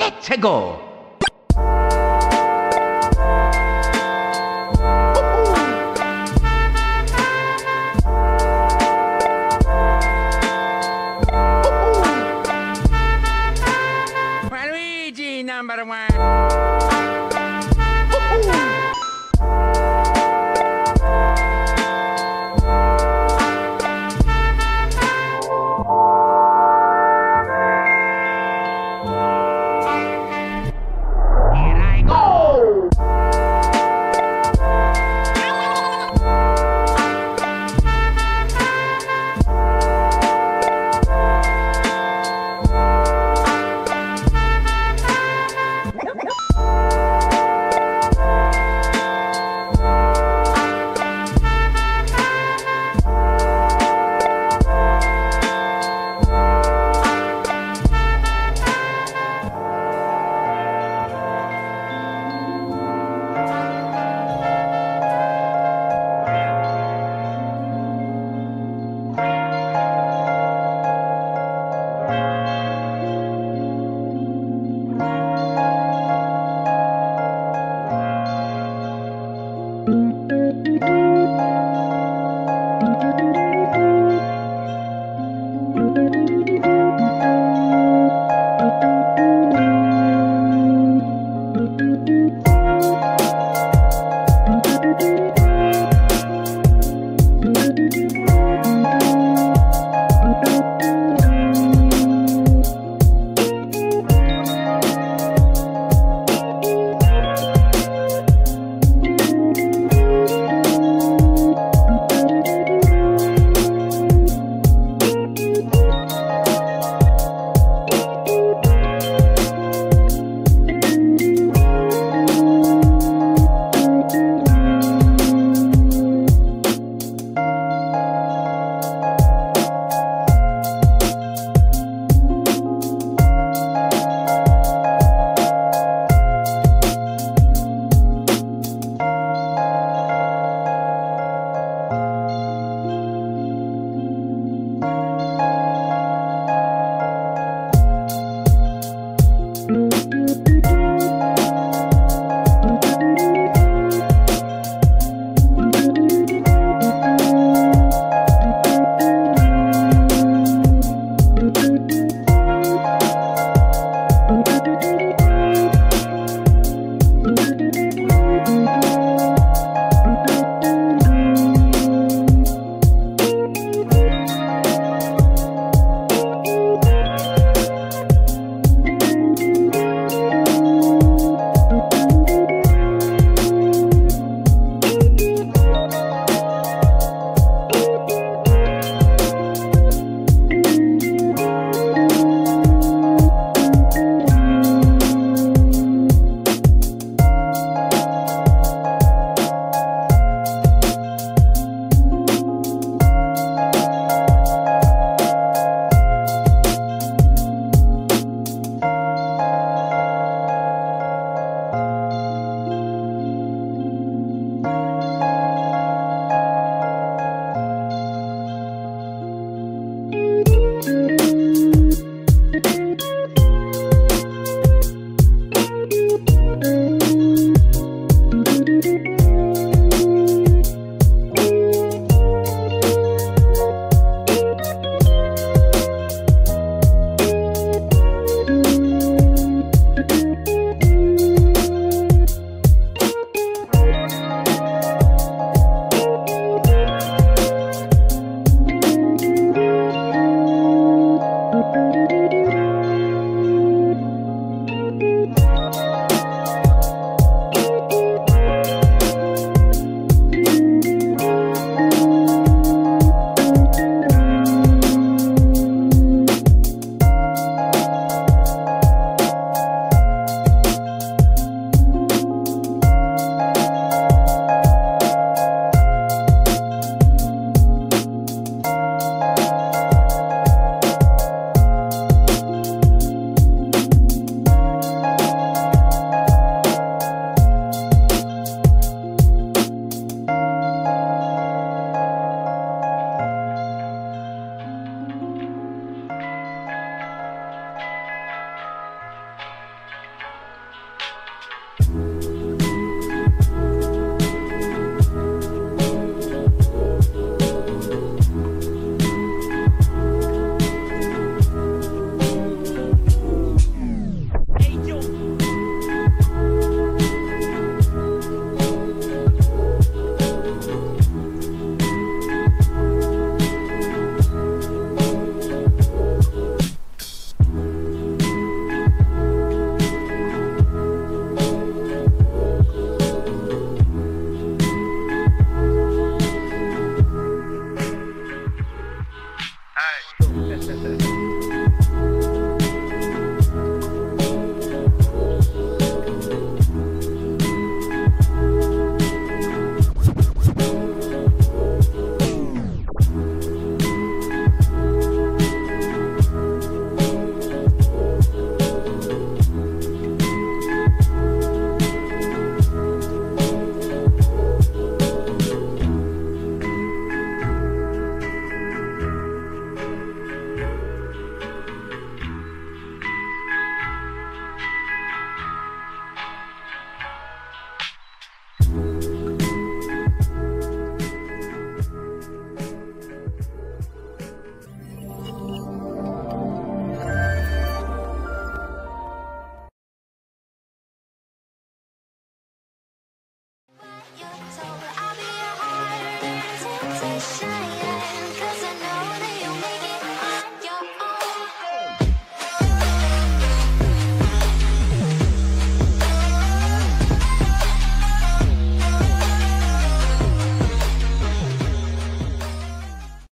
Let's go! Luigi number one.